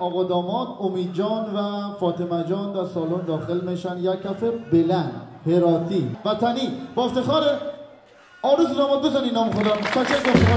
آقا داماد امید جان و فاطمه جان در سالن داخل میشن. یک کف بلند هراتی وطنی با افتخار آرزو داماد بزنی نام خدا. تشکر میکنم.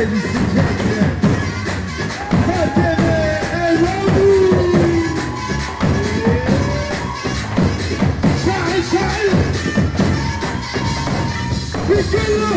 Ladies and gentlemen, Fatemeh and Robbie! Shahid, Shahid! Bismillah!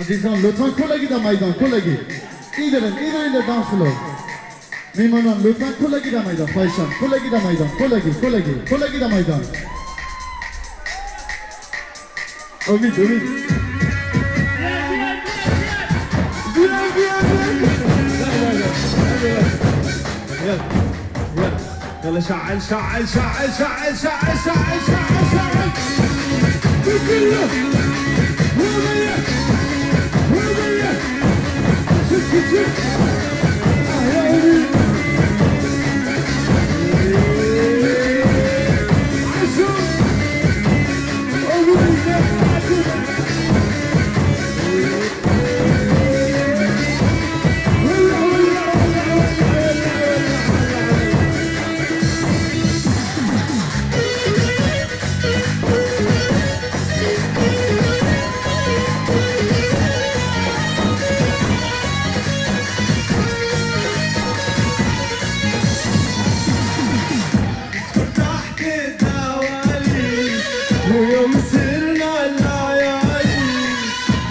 Azizim lütfen kolegi de maydan kolegi. İdirin de dans floor. Mimanım lütfen kolegi de maydan payşan kolegi de maydan kolegi de maydan. Ümit. يلا شعل بكله وضيع شك أهلاوي عشو أولينا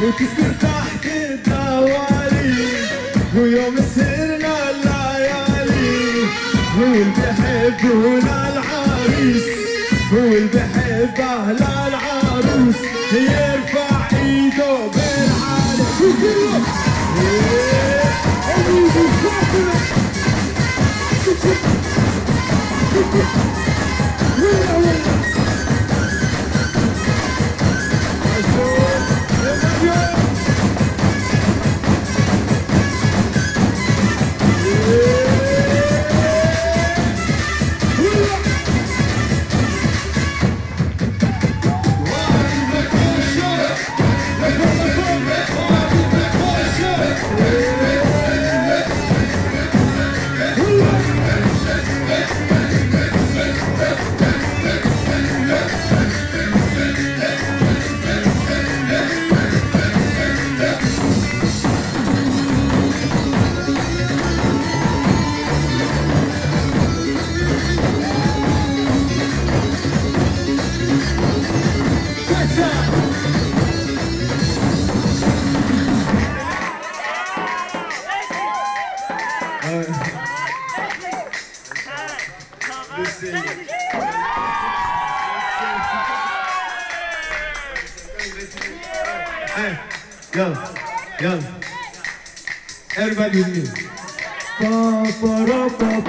وتسكر تحت الدواليب ويوم سهرنا الليالي هو اللي بيحبنا العريس هو اللي بيحب أهل العروس يرفع ايده بالعالي وكله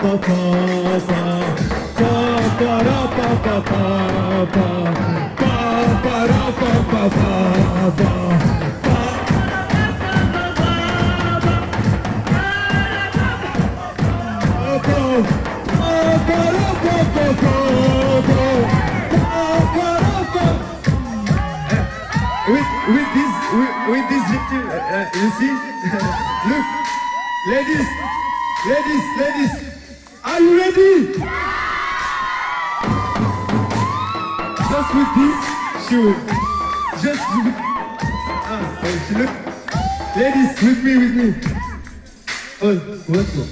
Papa, With this victim, you see, look, ladies, are you ready? Just with this, she will, just with, she look, ladies, with me. Oh, what the,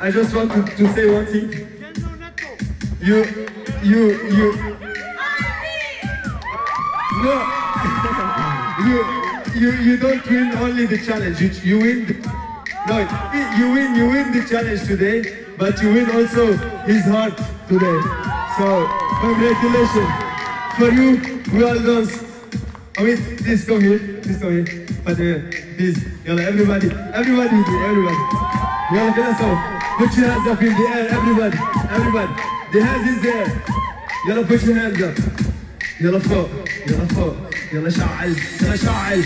I just want to say one thing. You don't win only the challenge. You win the challenge today, but you win also his heart today. So congratulations for you. We all dance. I mean, please come here. Fatemeh, please, everybody. Yalla, get us off. Put your hands up in the air, everybody. The hands is there. Yalla, put your hands up. Yalla, four. Yalla, sha'al. Yalla, sha'al.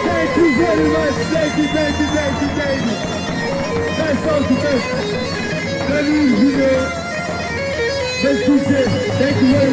Thank you very much. That's all to say. Thank you very